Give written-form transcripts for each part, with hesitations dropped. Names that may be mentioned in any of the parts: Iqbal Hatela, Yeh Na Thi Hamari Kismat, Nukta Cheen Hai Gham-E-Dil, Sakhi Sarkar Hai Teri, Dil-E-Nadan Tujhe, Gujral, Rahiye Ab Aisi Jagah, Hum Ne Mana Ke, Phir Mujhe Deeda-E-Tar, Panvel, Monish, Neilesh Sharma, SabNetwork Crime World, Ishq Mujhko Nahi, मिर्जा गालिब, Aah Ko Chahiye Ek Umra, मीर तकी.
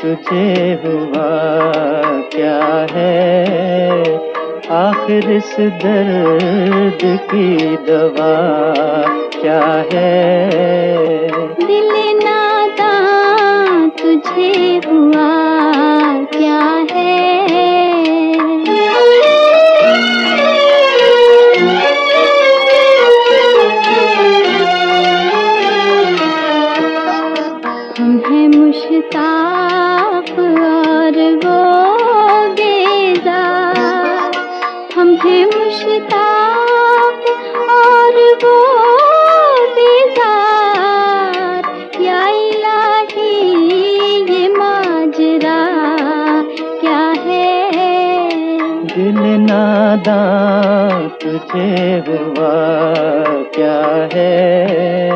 तुझे हुआ क्या है, आखिर इस दर्द की दवा क्या है। दिल नादां तुझे हुआ क्या है, नादां तुझे हुआ क्या है।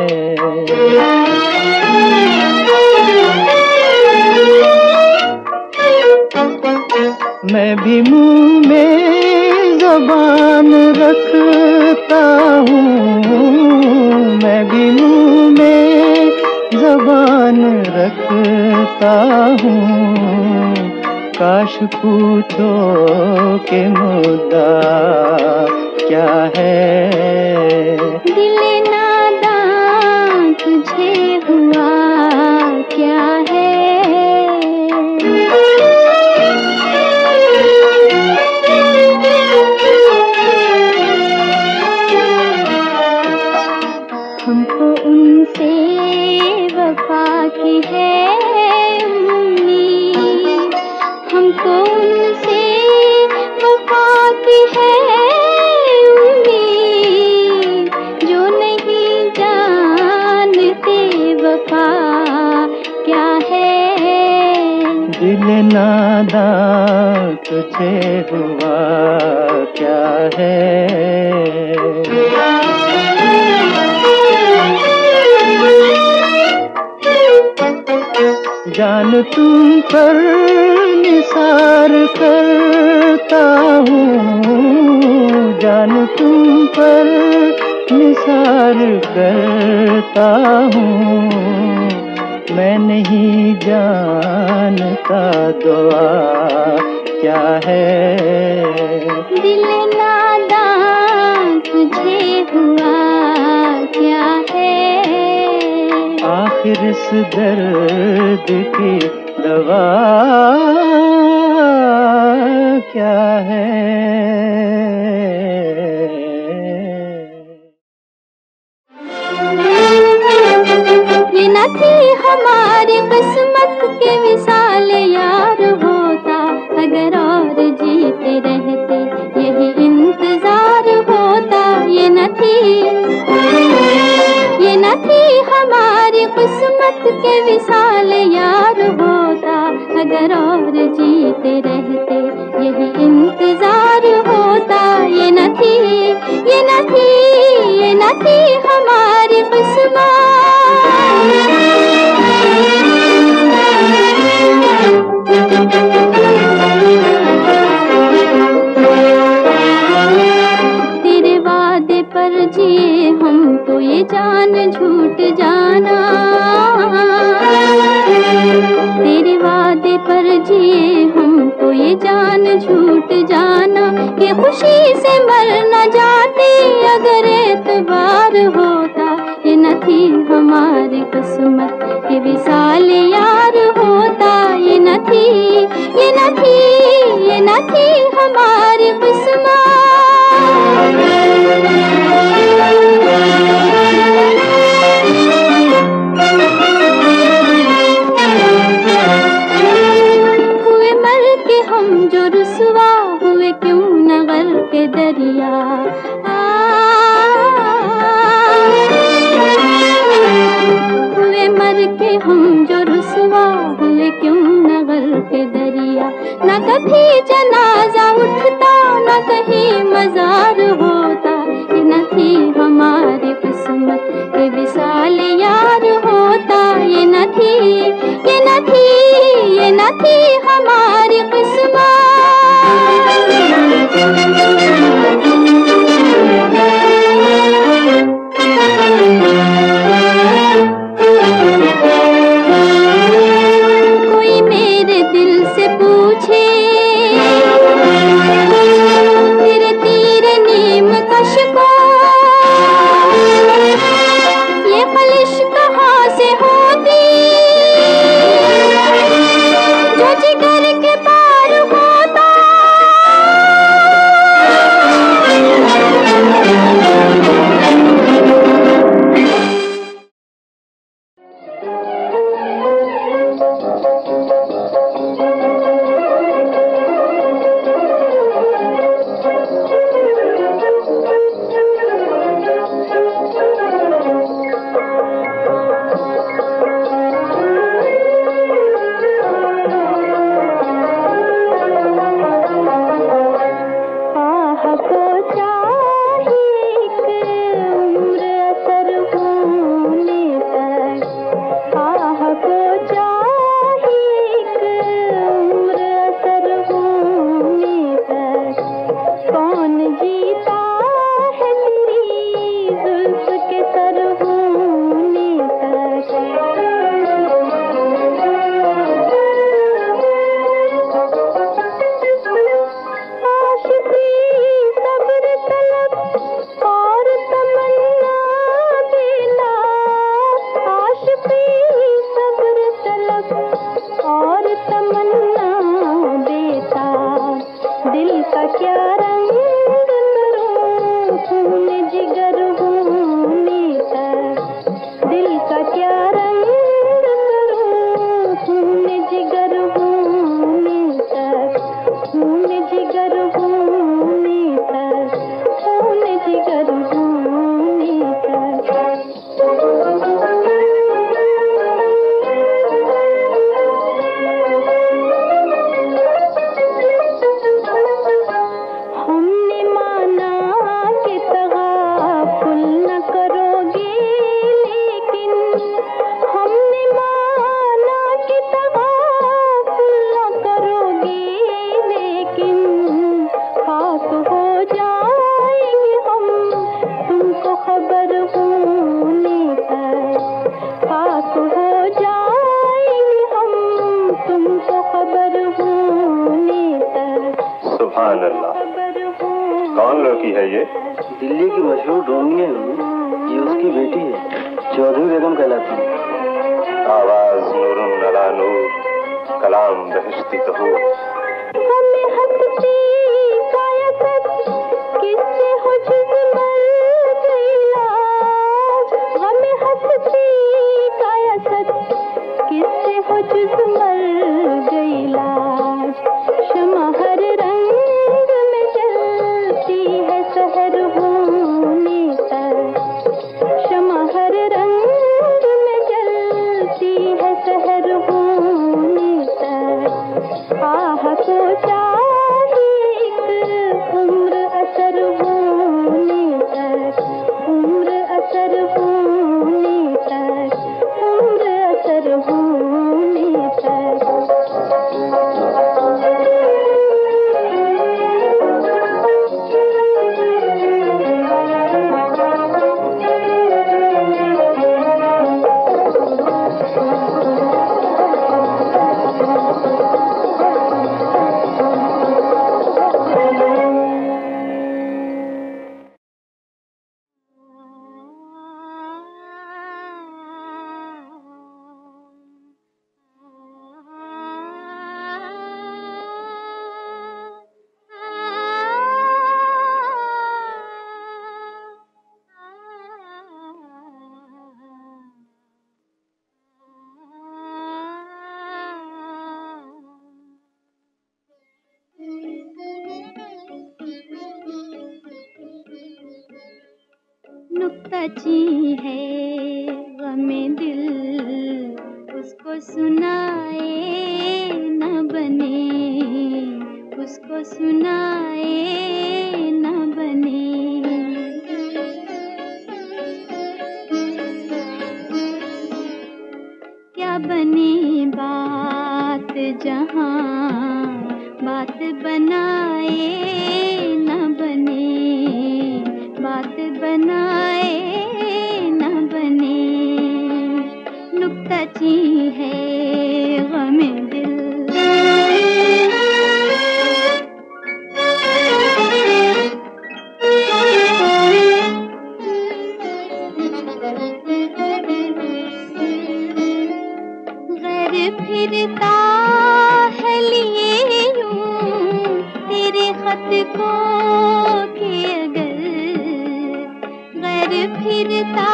मैं भी मुंह में ज़बान रखता हूँ, मैं भी मुंह में ज़बान रखता हूँ, काश पूछो के मुद्दा क्या है। दिल नादां तुझे हुआ क्या है, हमको उनसे वफा की है, उनसे वफा की है उम्मीद, जो नहीं जानते वफा क्या है। दिल नादां तुझे हुआ क्या है। जान तुम पर निसार करता हूँ, जान तुम पर निसार करता हूँ, मैं नहीं जानता दुआ क्या है। दिल नादां तुझे हुआ क्या है, आखिर इस दर्द की दवा क्या है। ये ना थी हमारी किस्मत के विशाल यार होता, अगर और जीते रहते यही इंतजार होता। ये ना थी, ये न थी हमारी किस्मत के विशाल यार होता, अगर और जीते रहते यही इंतजार होता। ये न थी, ये न थी, ये न थी हमारी किस्मत। तेरे वादे पर जिए हम तो ये जान झूठ जाना, तेरे वादे पर जिए हम तो ये जान झूठ जाना, कि खुशी से मर न जाते अगर एतबार होता। ये न थी हमारी किस्मत के विशाल यार होता, ये न थी, ये न थी, ये न थी हमारी किस्मत। हुए मर के हम जो रुसवा हुए, क्यों न गर्क के दरिया। हुए मर के हम जो रुसवा हुए, क्यों न गर्क के दरिया। न कभी जनाजा उठता, न कहीं मजार होता। ये न थी हमारी किस्मत के विशाल यार होता। ये न थी, ये न थी, ये न थी हमारी किस्मत। जिगर होने तक, खून जिगर होने तक, खून जिगर होने तक। हमने माना के तगाफुल न करोगे, लेकिन हमने माना के तगाफुल न करोगे, लेकिन खाक हो जाएंगे हम तुमको खबर होने तक, खाक हो जाएंगे हम तुमको खबर होने तक। सुभान अल्लाह, कौन लड़की है ये? दिल्ली की मशहूर डोंगी है ये, उसकी बेटी है, चौधरी बेगम कहलाती है। आवाज नूरुन नला नूर, कलाम बहिश्ती तहूर। हमें हंसती कायकत किससे हो जिस्म मर गया, हमें हंसती कायकत किससे हो जिस्म मर गया। शमा हर रंग में जलती है सहर होने तक, शमा हर रंग में जलती है सहर होने तक। आह को चाहिए एक उम्र असर होने तक, उम्र असर होने तक, उम्र असर होने तक। नुक्ताची है गमे दिल, उसको सुनाए न बने, उसको सुनाए न बने। क्या बने बात जहाँ, बात बनाए न बने, बात बनाए न बने। नुक्ताची है गमे दिल, घर फिरता है लिए यूं तेरे खत को के अगर, घर फिरता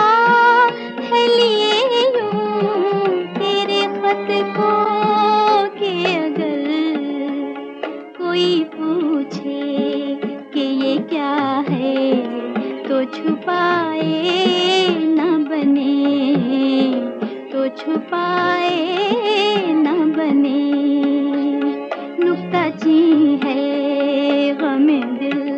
है लिए यूं तेरे खत को के अगर। कोई पूछे कि ये क्या है तो छुपाए न बने, तो छुपाए न बने। नुक्ताची है गमे दिल।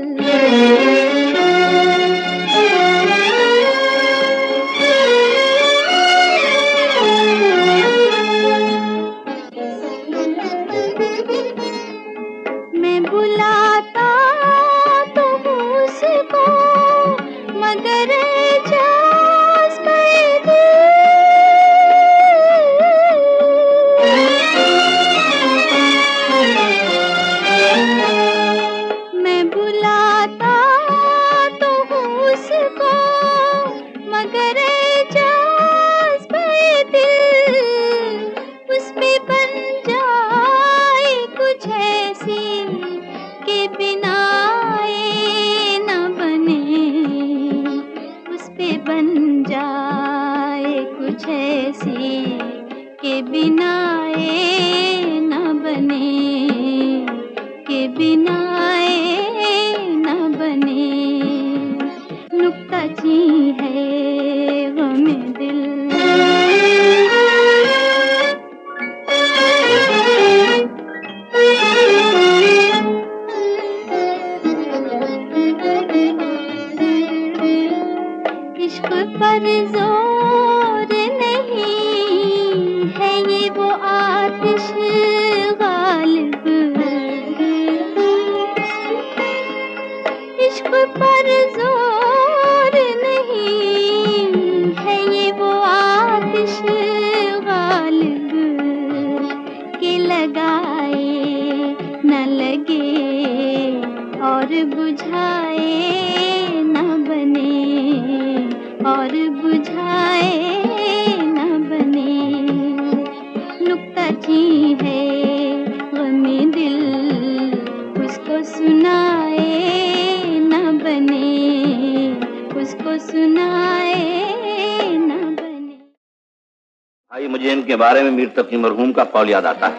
के बारे में मीर तकी मरहूम का कौल याद आता है।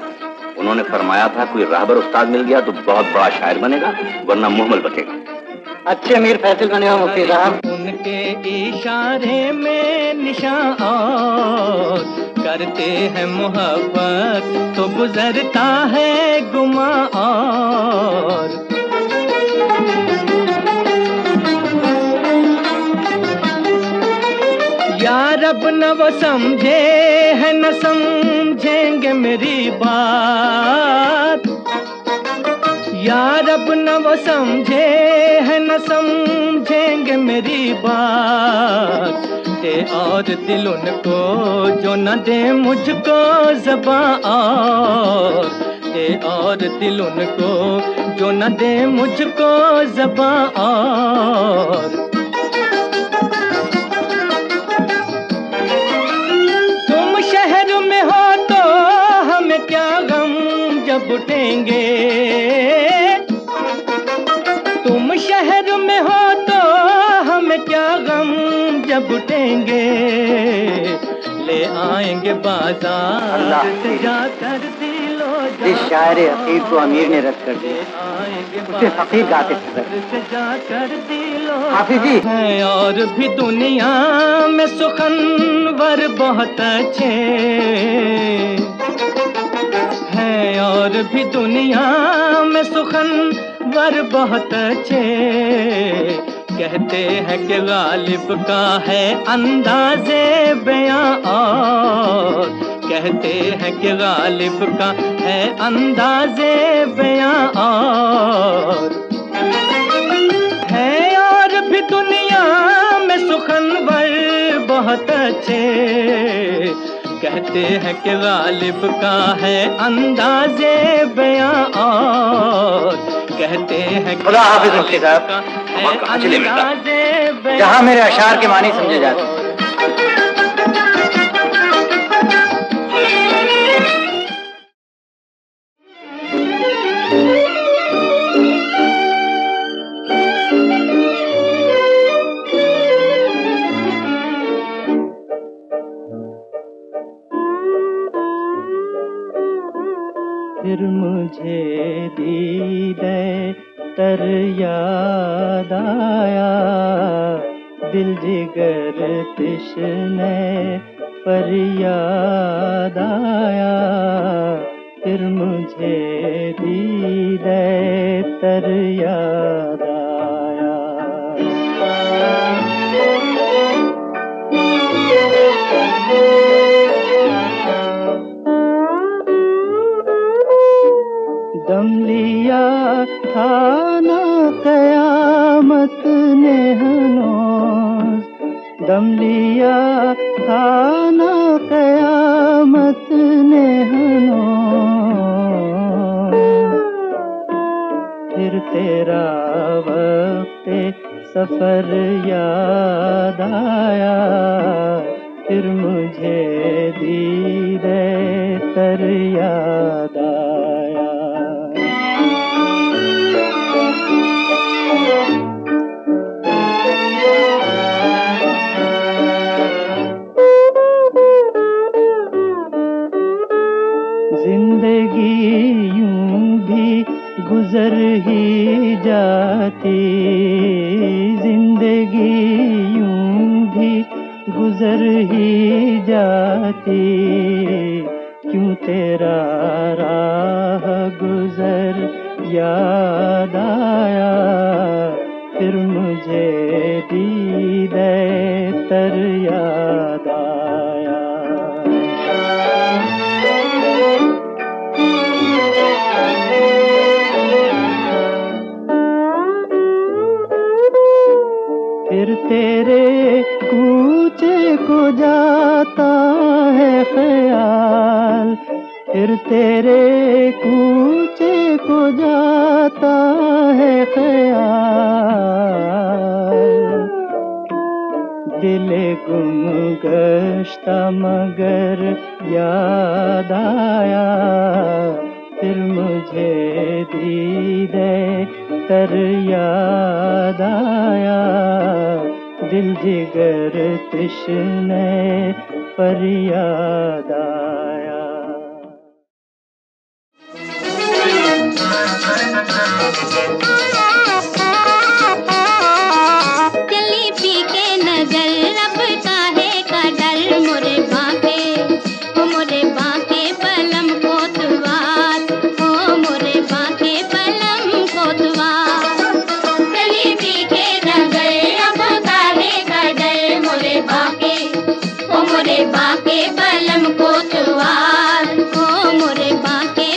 उन्होंने फरमाया था कोई राहबर उस्ताद मिल गया तो बहुत बड़ा शायर बनेगा वरना मुहम्मल बचेगा। अच्छे मीर फैसल बने हो मुफ्ती साहब। उनके इशारे में निशान और करते हैं मोहब्बत तो गुजरता है गुमा और यार अब न वो समझे है न समझेंगे मेरी बात, यार अब न वो समझे है न समझेंगे मेरी बात, दे और दिल उनको जो न दे मुझको ज़बान और, दे और दिल उनको जो न दे मुझको ज़बान और। उठेंगे तुम शहर में हो तो हमें क्या गम जब उठेंगे, ले आएंगे बाजार से जाकर दिलो जिस शायर हकीक को अमीर ने रद्द कर दिया उसे हकीक गाते हाफिजी है। और भी दुनिया में सुखनवर बहुत अच्छे हैं, और भी दुनिया में सुखनवर बहुत अच्छे, कहते हैं कि गालिब का है अंदाजे बयां और, कहते हैं कि गालिब का है अंदाजे बयां और, है और भी दुनिया में सुखनवर बहुत अच्छे, कहते हैं कि गालिब का है अंदाजे बयां और, कहते हैं खुदा हाफिज मुफ्ती साहब। जहाँ मेरे अशार के मानी समझे जाते फिर मुझे दीदे-तर याद आया, दिल जिगर तिश्ने पर याद आया, फिर मुझे दीदे-तर याद आया। दम लिया था ना कयामत ने हनोज, दम लिया था ना कयामत ने हनोज, फिर तेरा वक्ते सफर याद आया, फिर मुझे दीदे-तर याद आया। जिंदगी यूं भी गुजर ही जाती, जिंदगी यूं भी गुजर ही जाती, क्यों तेरा राह गुजर याद आया, फिर मुझे दीदे-तर याद आया। तेरे कूचे को जाता है ख्याल, दिल गुम गश्ता मगर याद आया, फिर मुझे दीदे-ए-तर याद आया, दिल जिगर तृष्णे पर याद आया। जलेबी के नजर रब का है का डर, मोरे बाँके पलम कोतवाल, ओ मोरे बाँके पलम कोतवाल। जलेबी के नजर रब का है का डर, मोरे बाँके पलम कोतवाल, ओ मोरे बाँके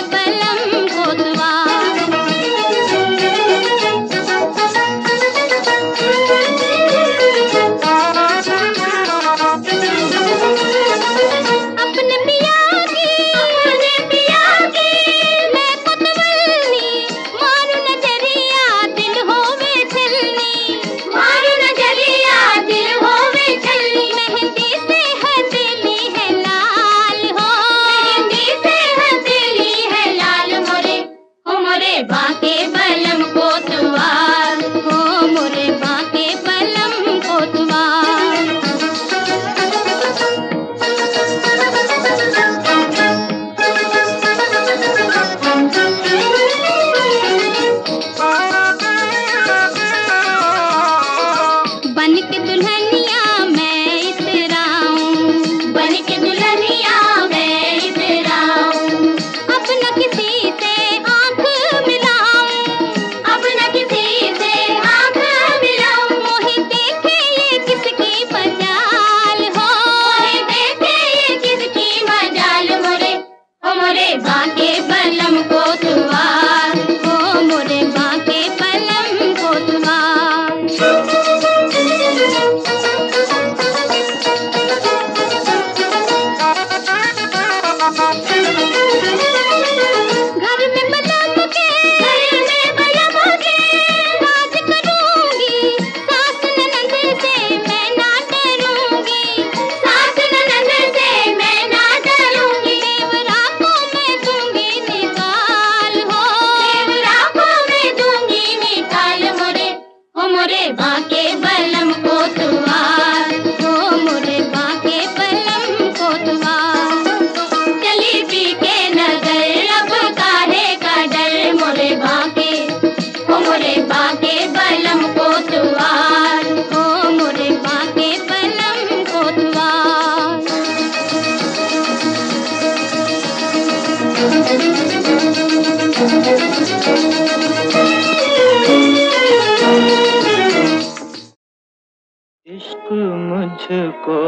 पलम कोतवाल। इश्क मुझको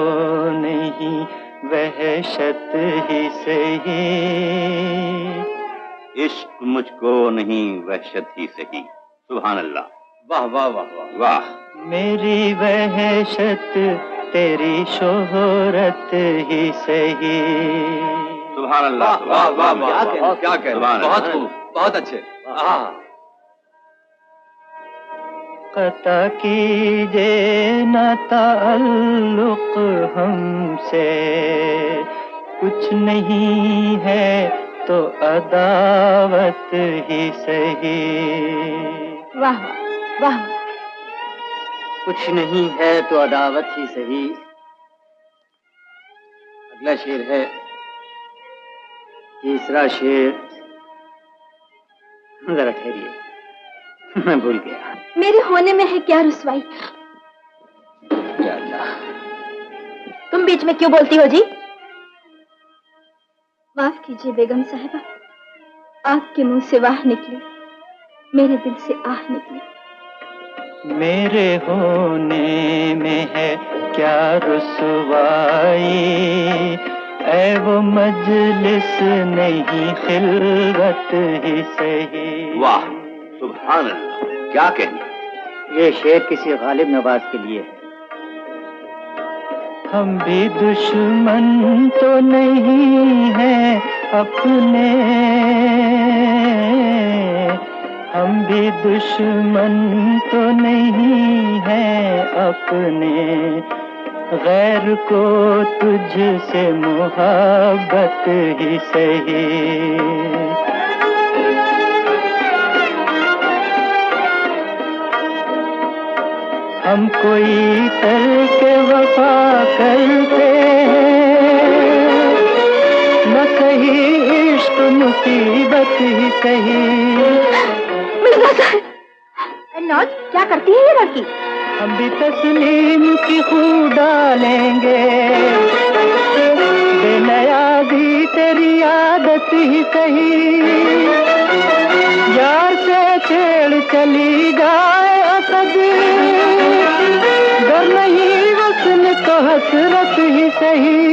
नहीं वहशत ही सही, इश्क मुझको नहीं वहशत ही सही। सुभान अल्लाह, वाह वाह वाह वाह वाह। मेरी वहशत तेरी शोहरत ही सही। सुभान अल्लाह, वाह वाह वाह, क्या कहना, बहुत खूब, बहुत अच्छे। कता कीजे ना ताल्लुक हमसे, कुछ नहीं है तो अदावत ही सही। वाह वाह, कुछ नहीं है तो अदावत ही सही। अगला शेर है, तीसरा शेर, जरा ठहरिए, मैं भूल गया। मेरे होने में है क्या रुसवाई? या अल्लाह, तुम बीच में क्यों बोलती हो जी? माफ कीजिए बेगम साहिबा, आपके मुंह से वाह निकली, मेरे दिल से आह निकली। मेरे होने में है क्या रुसवाई, ऐ वो मजलिस नहीं खिलवत ही सही। वाह, सुभान अल्लाह, क्या कहना। ये शेर किसी गालिब नवाज के लिए है। हम भी दुश्मन तो नहीं हैं, अपने हम भी दुश्मन तो नहीं हैं अपने, गैर को तुझसे मोहब्बत ही सही। हम कोई तर्क वफा करते हैं, न कहीं इश्क मुसीबत ही सही। नौज क्या करती है ये लड़की? हम भी तस्लीम की खूब डालेंगे, बेनया भी तेरी आदत ही सही। यार से खेल चली जाए असद, नहीं वसन तो हसरत ही सही।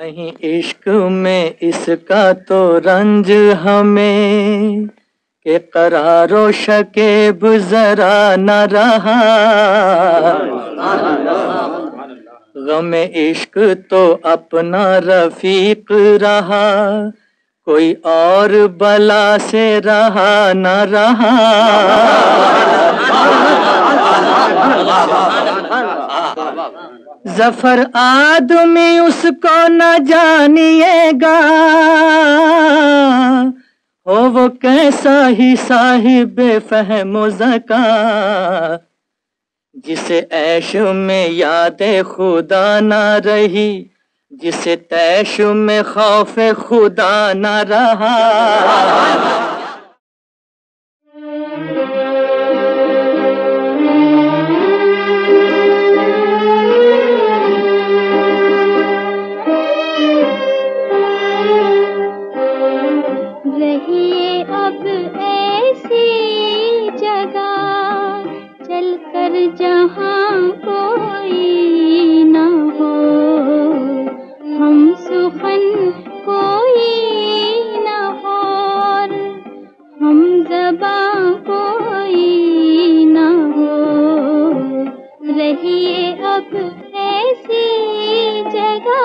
नहीं इश्क में इसका तो रंज हमें के करारो शकेब जरा न रहा। गम इश्क तो अपना रफीक रहा, कोई और बला से रहा न रहा। जफर आदमी उसको न जानिएगा, हो वो कैसा ही साहिब फहम ज़का। जिसे ऐश में याद खुदा न रही, जिसे तैश में खौफ खुदा न रहा। रहिए अब ऐसी जगह चलकर जहाँ कोई न हो, हम सुखन कोई न हो, हम ज़बा कोई न हो। रहिए अब ऐसी जगह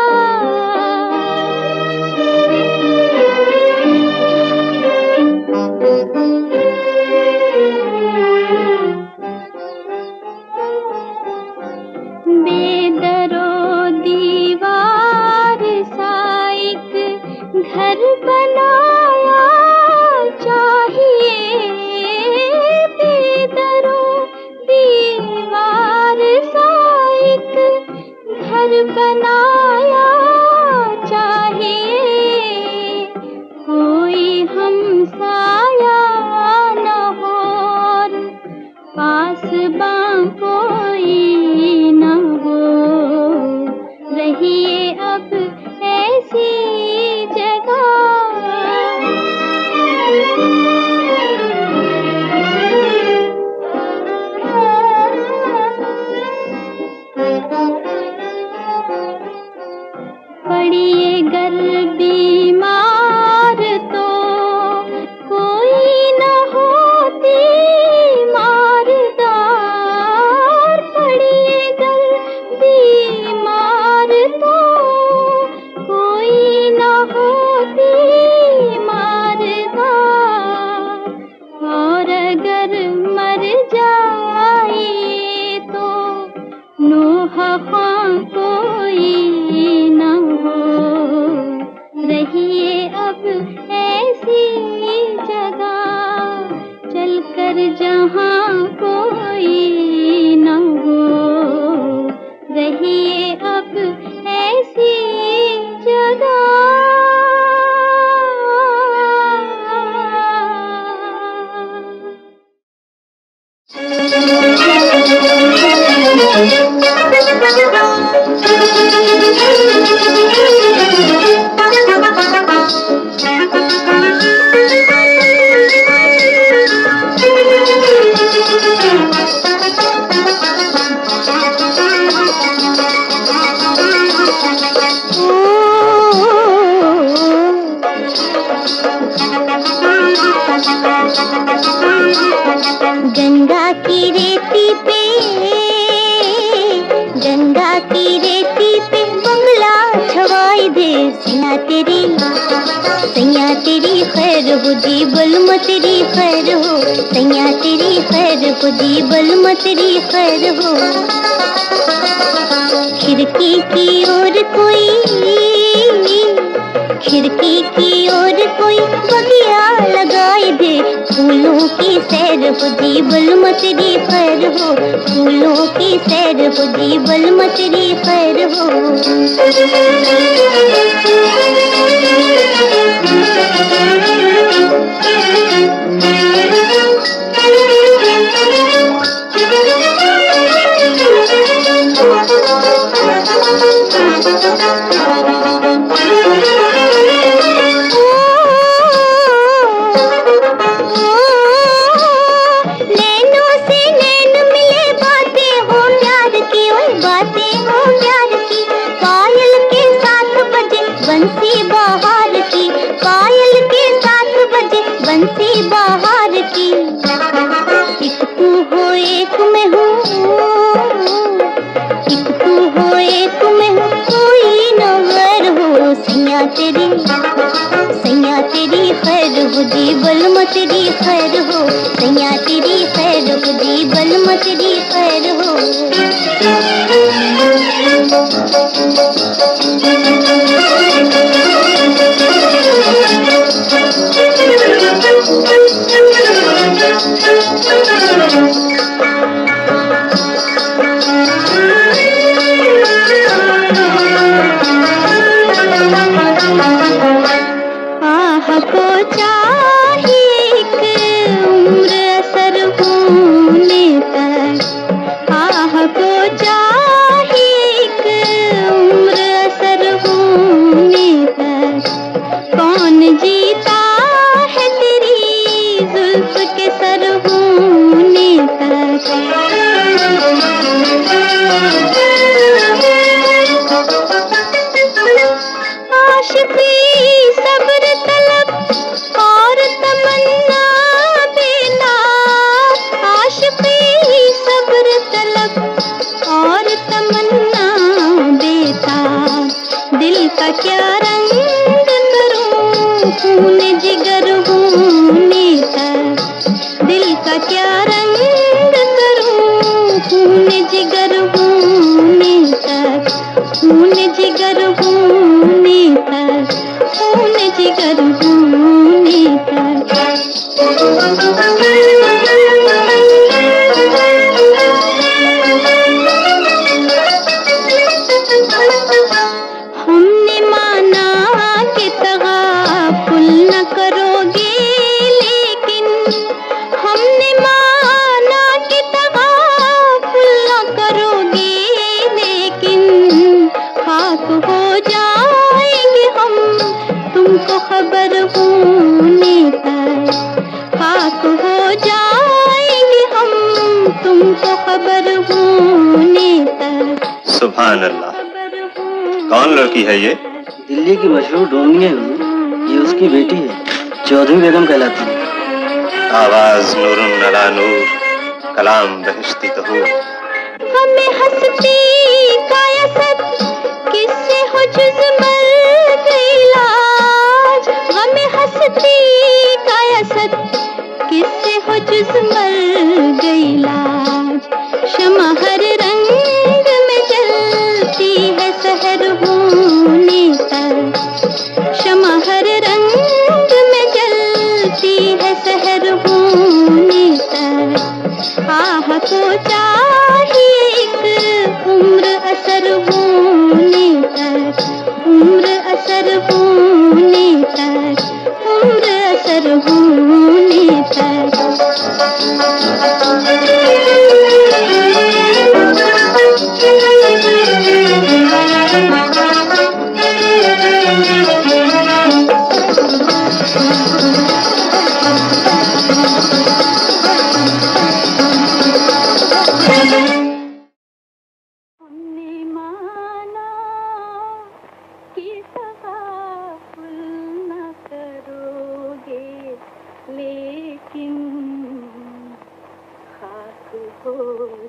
बेदरो दीवा घर बनाया चाहिए। बेदरो दीवार सा एक घर बनाया चाहिए, कोई हमसाया न हो, पासबा कोई न हो। रहिए अब ऐसी पड़िए गर बीमार तो कोई न होती मारदार। पड़िए गर बीमार तो कोई न होती मारदार, और अगर मर जाए तो नूह खां कोई न हो। रहिए अब ऐसी जगह चलकर जहाँ कोई न हो। रहिए अब ऐसी जगह। सैया तेरी सैया तेरी खैर बुझी बलम तेरी खैर हो, सैया तेरी खैर बुझी बलम तेरी खैर हो। खिड़की की ओर कोई बगिया लगाए दे, फूलों की सैर बुझी बलम तेरी खैर हो, फूलों की सैर बुझी बलम तेरी खैर हो।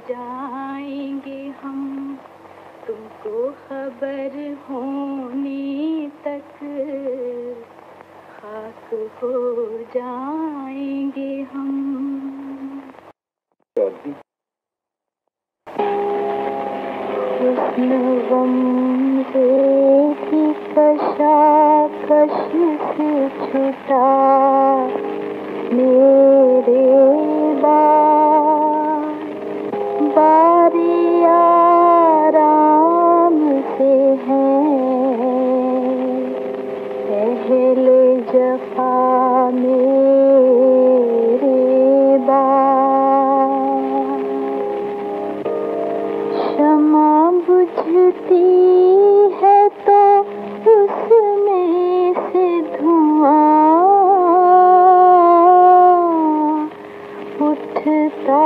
जाएंगे हम तुमको खबर होने तक। हो जाएंगे हम। गम की कशाकश से छुटा मेरे बारी आराम से है पहले जफा मेरे क्षमा बुझती है तो उसमें से धुआं उठता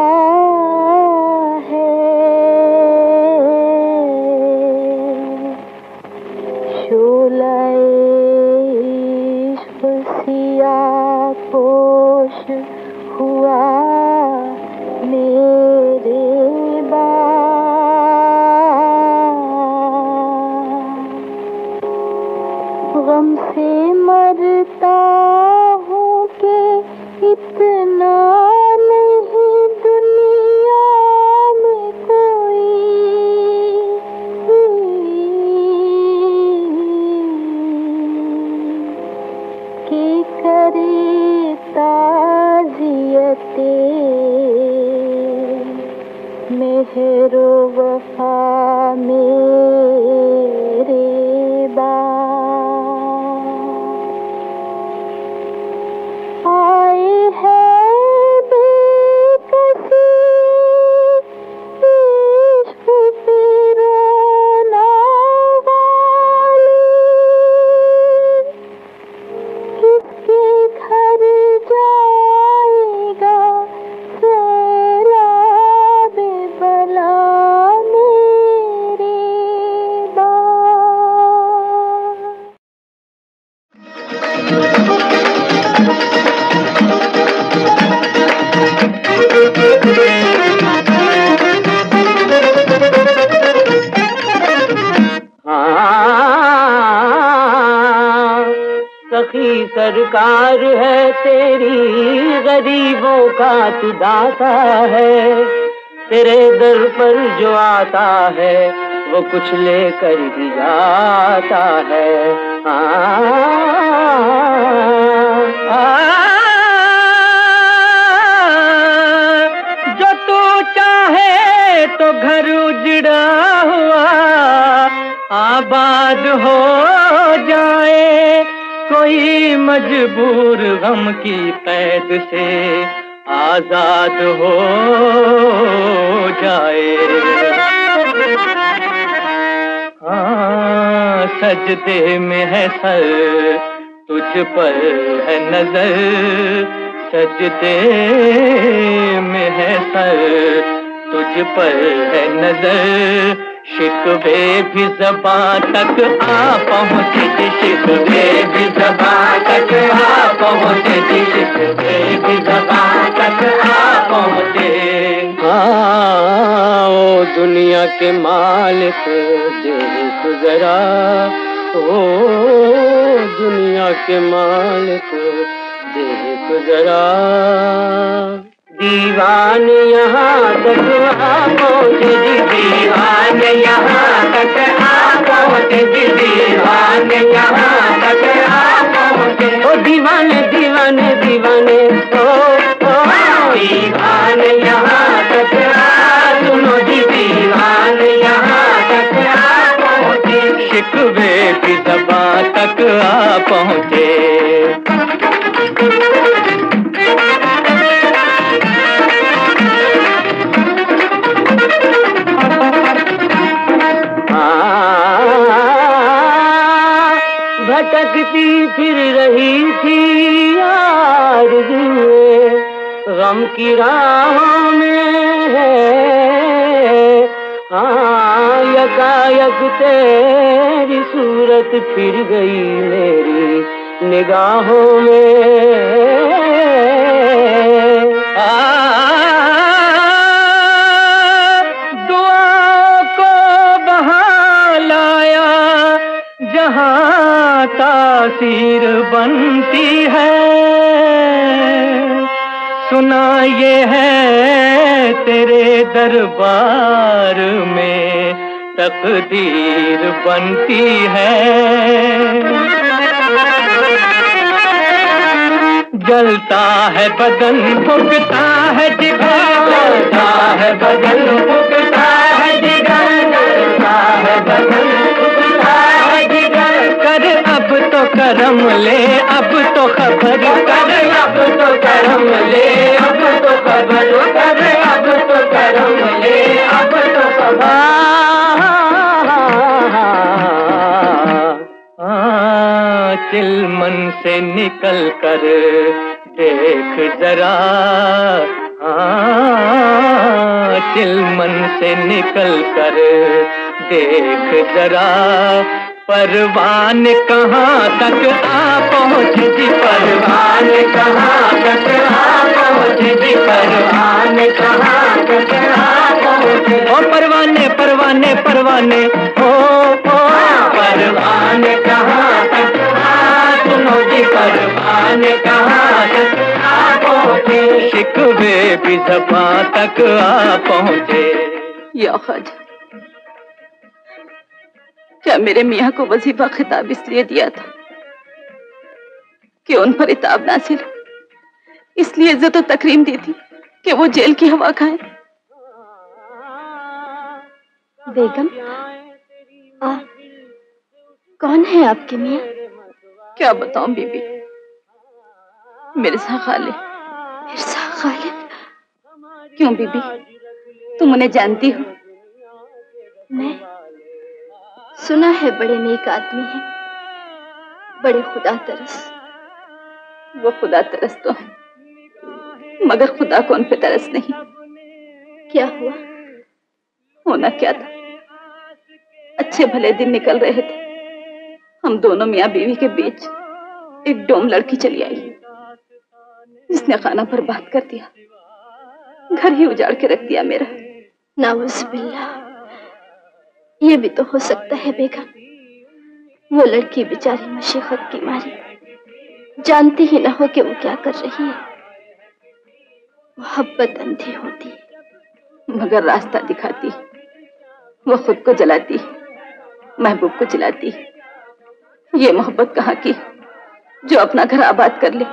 सरकार है तेरी गरीबों का तू दाता है तेरे दर पर जो आता है वो कुछ लेकर ही जाता है। जो तू चाहे तो घर उजड़ा हुआ आबाद हो जाए कोई मजबूर गम की कैद से आजाद हो जाए। हाँ सजदे में है सर तुझ पर है नजर सजदे में है सर तुझ पर है नजर शिकवे भी ज़बां तक आ पहुँचती शिकवे भी ज़बां तक आ पहुँचती शिकवे भी ज़बां तक आ पहुँचे। हाँ ओ दुनिया के मालिक देख जरा ओ दुनिया के मालिक देख जरा दीवान यहाँ तक आ पहुँचे दीवान यहाँ तक आ पहुँचे दीवान यहाँ तक आ पहुँचे। ओ दीवाने दीवाने दीवाने ओ दीवान यहाँ तक आ सुनो जी दीवान यहाँ तक आ पहुँचे शिकवे की दबा तक आ पहुँचे। फिर रही थी आरज़ूएं गम की राहों में हाँ यकायक तेरी सूरत फिर गई मेरी निगाहों में। दुआ को बहा लाया जहाँ तासीर बनती है, सुना ये है तेरे दरबार में तकदीर बनती है। जलता है बदन फूकता है जिगर, जलता है बदन फूकता है जिगर, जलता है बदन फूकता है जिगर। कर अब तो करम ले अब तो खबर, कर अब तो करम ले अब तो खबर, कर अब तो करम ले अब तो खबर। चिल मन से निकल कर देख जरा, हाँ दिल मन से निकल कर देख जरा। परवान कहाँ तक आ पहुँचे जी, परवान कहाँ तक आ पहुँचे जी, परवान कहाँ तक आ पहुँचे। ओ परवाने परवाने परवाने ओ ओ, परवान कहाँ तक आ सुनो जी, परवान कहाँ शिकवे भी सपा तक आ पहुँचे। या ख्वाजा, क्या मेरे मियाँ को वजीफा खिताब इसलिए दिया था कि उन पर इताब नासिल, इसलिए इज्जत और तकरीम दी थी कि वो जेल की हवा खाए। बेगम, कौन है आपके मियाँ? क्या बताऊं बीबी, मिर्जा खालिद। मिर्जा गालिब? क्यों बीबी, तुम उन्हें जानती हो? मैं सुना है बड़े नेक आदमी हैं, बड़े खुदा तरस। वो खुदा तरस तो है मगर खुदा को उन पे तरस नहीं। क्या हुआ? होना क्या था, अच्छे भले दिन निकल रहे थे। हम दोनों मियाँ बीवी के बीच एक डोम लड़की चली आई, जिसने खाना पर बात कर दिया, घर ही उजाड़ के रख दिया मेरा। नाउज़ुबिल्लाह, ये भी तो हो सकता है बेगम, वो लड़की बेचारी मशक्कत की मारी जानती ही ना हो कि वो क्या कर रही है। मोहब्बत अंधी होती मगर रास्ता दिखाती, वो खुद को जलाती महबूब को जलाती। ये मोहब्बत कहाँ की जो अपना घर आबाद कर ले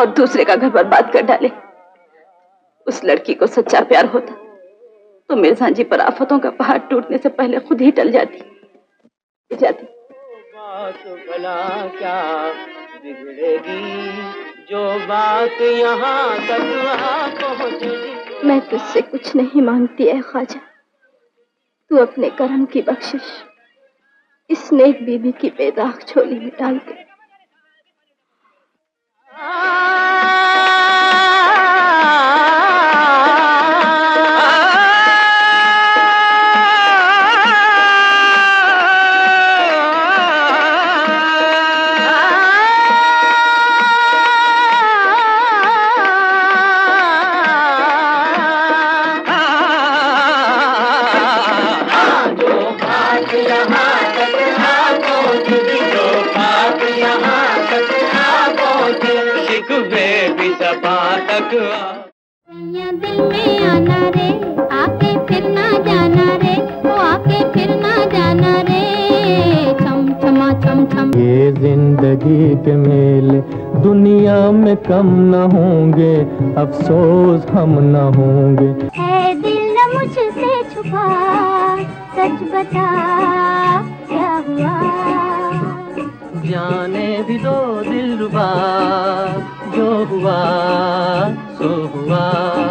और दूसरे का घर बर्बाद कर डाले। उस लड़की को सच्चा प्यार होता तो मिर्जा जी पर आफतों का पहाड़ टूटने से पहले खुद ही टल जाती। तो भला क्या बिगड़ेगी जो बात यहाँ तक पहुँचेगी। मैं तुझसे कुछ नहीं मांगती है ख्वाजा, तू अपने कर्म की बख्शिश इस नेक बीबी की बेदाग झोली में डाल दे। ये जिंदगी के मेले दुनिया में कम न होंगे, अफसोस हम न होंगे। है दिल न मुझसे छुपा, सच बता क्या हुआ? जाने भी दो दिलरुबा, जो हुआ सो हुआ।